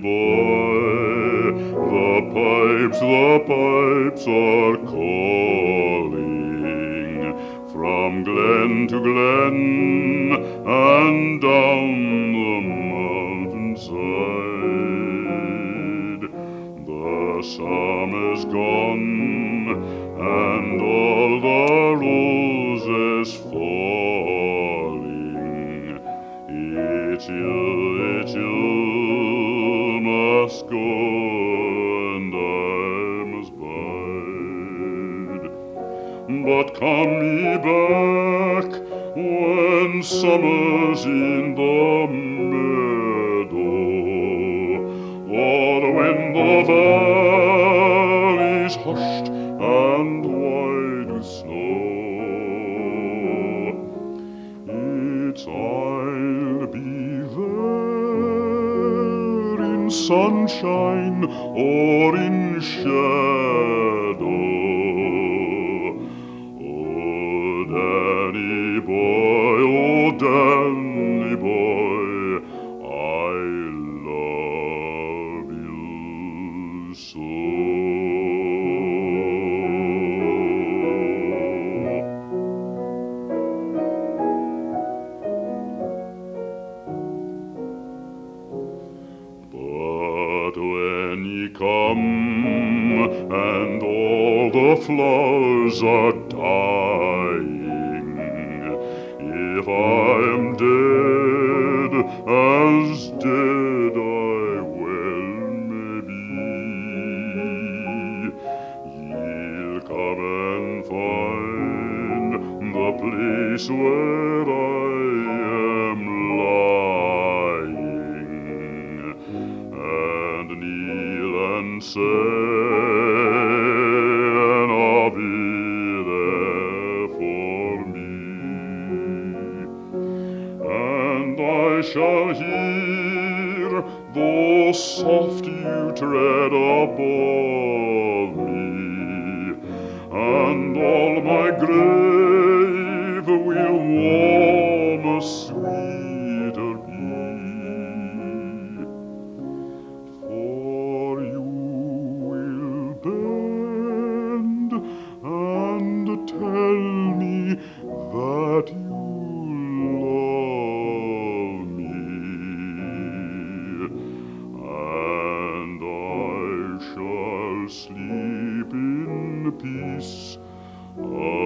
boy, the pipes are calling from glen to glen and down the mountainside. The summer's gone and all the roses falling. It ill must go and I must bide. But come ye back when summer's in the meadow, or when the valley's hushed and wide with snow. It's I'll be there in sunshine or in shadow. Oh Danny boy, I love you so. When ye come and all the flowers are dying, if I am dead, as dead I well may be, ye'll come and find the place where I am lying, and say, and I'll be there for me. And I shall hear, though soft you tread above me, and all my grave will warmer, sweeter be. Tell me that you love me, and I shall sleep in peace.